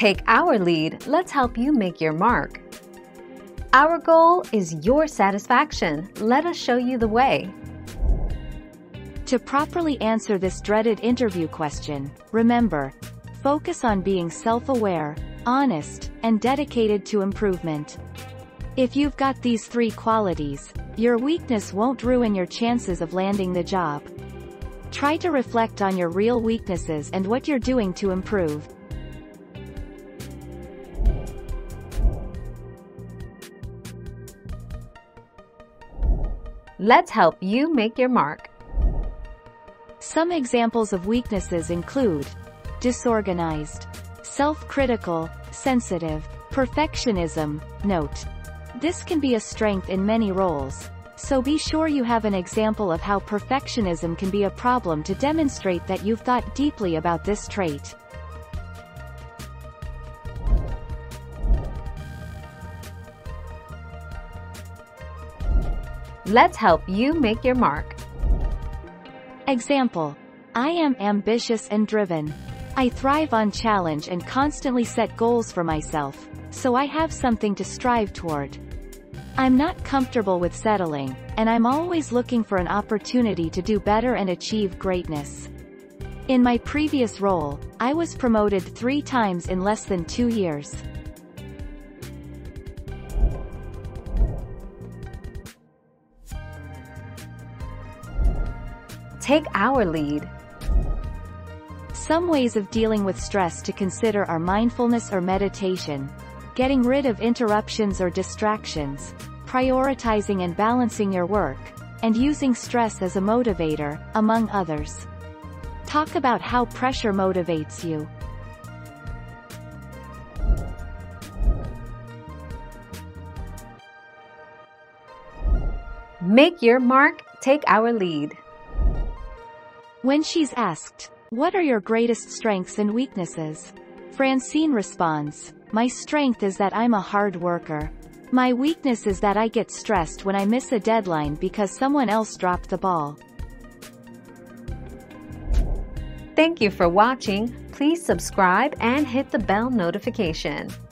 Take our lead, let's help you make your mark. Our goal is your satisfaction. Let us show you the way. To properly answer this dreaded interview question, remember, focus on being self-aware, honest, and dedicated to improvement. If you've got these three qualities, your weakness won't ruin your chances of landing the job. Try to reflect on your real weaknesses and what you're doing to improve. Let's help you make your mark. Some examples of weaknesses include disorganized, self-critical, sensitive, perfectionism. Note, this can be a strength in many roles, so be sure you have an example of how perfectionism can be a problem to demonstrate that you've thought deeply about this trait. Let's help you make your mark. Example: I am ambitious and driven. I thrive on challenge and constantly set goals for myself, so I have something to strive toward. I'm not comfortable with settling, and I'm always looking for an opportunity to do better and achieve greatness. In my previous role, I was promoted 3 times in less than 2 years. Take our lead. Some ways of dealing with stress to consider are mindfulness or meditation, getting rid of interruptions or distractions, prioritizing and balancing your work, and using stress as a motivator, among others. Talk about how pressure motivates you. Make your mark, take our lead. When she's asked, "What are your greatest strengths and weaknesses?" Francine responds, "My strength is that I'm a hard worker. My weakness is that I get stressed when I miss a deadline because someone else dropped the ball." Thank you for watching. Please subscribe and hit the bell notification.